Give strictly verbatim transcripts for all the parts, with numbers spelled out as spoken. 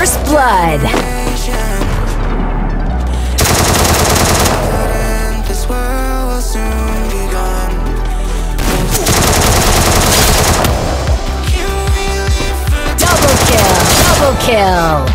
First blood. Double kill, double kill.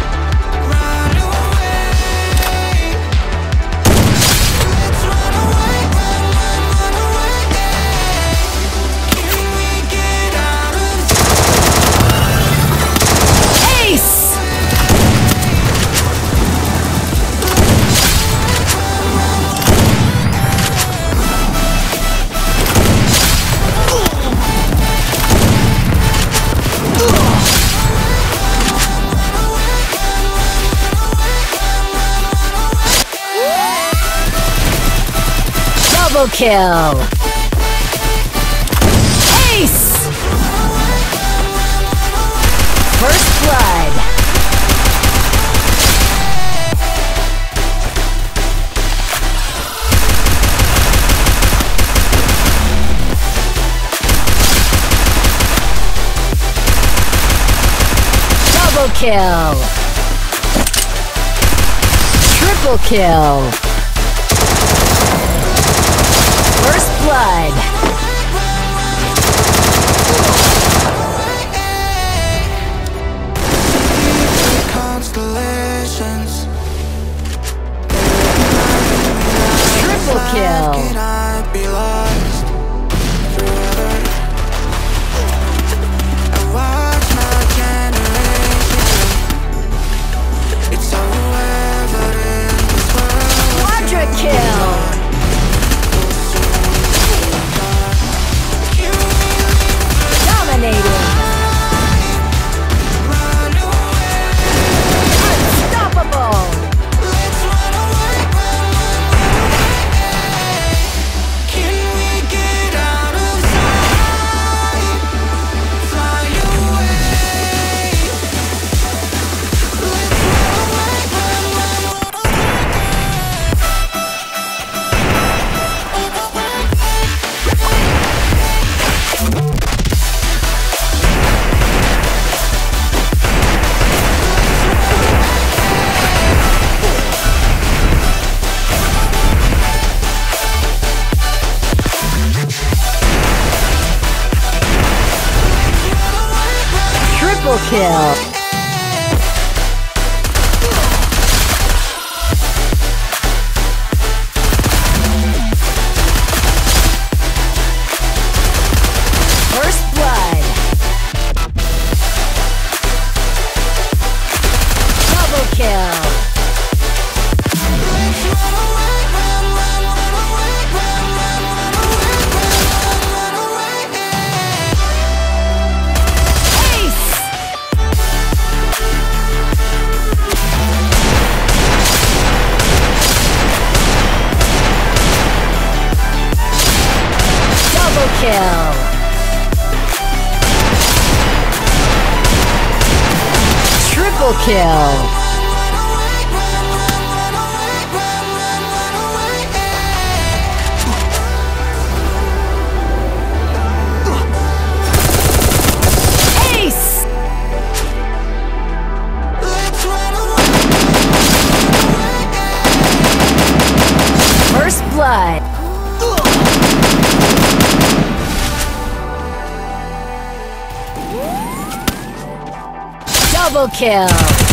Double kill. Ace. First blood. Double kill. Triple kill. First blood. Triple kill. Quadra kill. Kill. First blood. Double kill. Kill. Triple kill. Ace. First blood. Double kill.